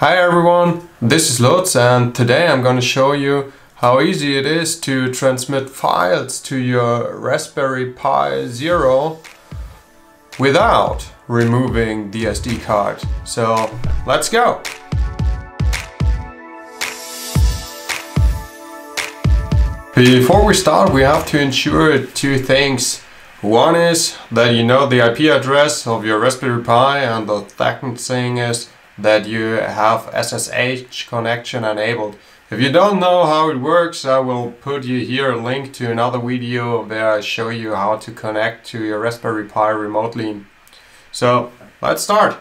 Hi everyone, this is Lutz and today I'm going to show you how easy it is to transmit files to your Raspberry Pi Zero without removing the SD card. So let's go! Before we start, we have to ensure two things. One is that you know the IP address of your Raspberry Pi, and the second thing is that you have SSH connection enabled. If you don't know how it works, I will put you here a link to another video where I show you how to connect to your Raspberry Pi remotely. So let's start.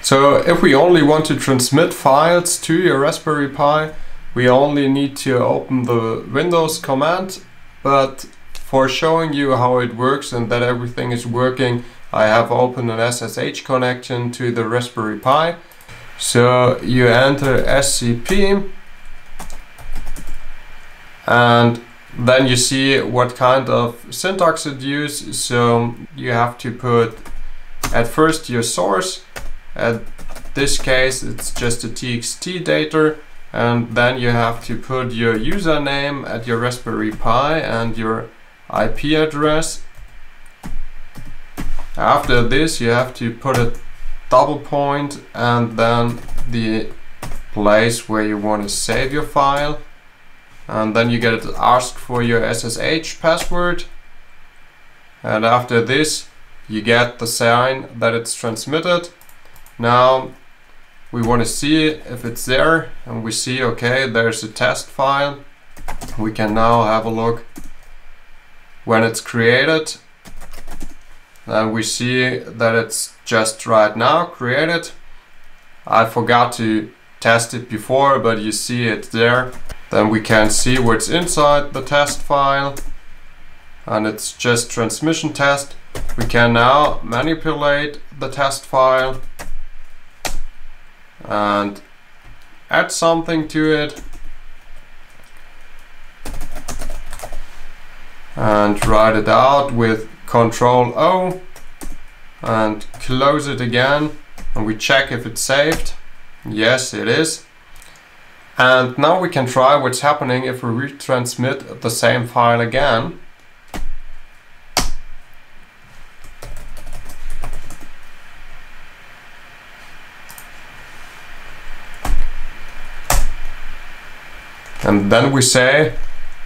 So if we only want to transmit files to your Raspberry Pi, we only need to open the Windows command. But for showing you how it works and that everything is working, I have opened an SSH connection to the Raspberry Pi. So you enter SCP and then you see what kind of syntax it uses. So you have to put at first your source, at this case it's just a TXT data, and then you have to put your username at your Raspberry Pi and your IP address. After this, you have to put a double point and then the place where you want to save your file. And then you get asked for your SSH password. And after this, you get the sign that it's transmitted. Now we want to see if it's there, and we see, okay, there's a test file. We can now have a look when it's created. And we see that it's just right now created. I forgot to test it before, but you see it's there. Then we can see what's inside the test file, and it's just transmission test. We can now manipulate the test file and add something to it. And write it out with Control O and close it again, and we check if it's saved. Yes, it is. And now we can try what's happening if we retransmit the same file again. And then we say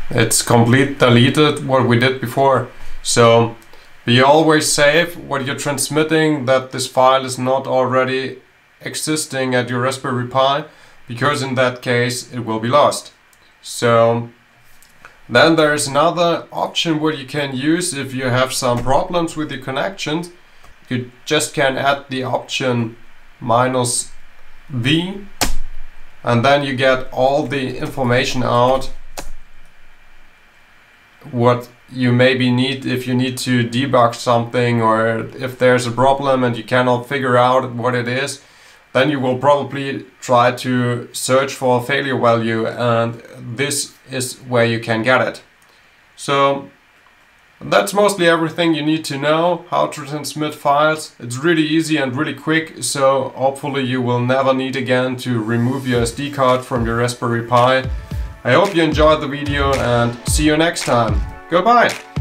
it's completely deleted what we did before. So be always safe what you're transmitting, that this file is not already existing at your Raspberry Pi, because in that case it will be lost. So then there is another option what you can use if you have some problems with your connections. You just can add the option -v, and then you get all the information out what you maybe need if you need to debug something, or if there's a problem and you cannot figure out what it is, then you will probably try to search for a failure value, and this is where you can get it. So that's mostly everything you need to know how to transmit files. It's really easy and really quick, so hopefully you will never need again to remove your SD card from your Raspberry Pi. I hope you enjoyed the video and see you next time. Goodbye!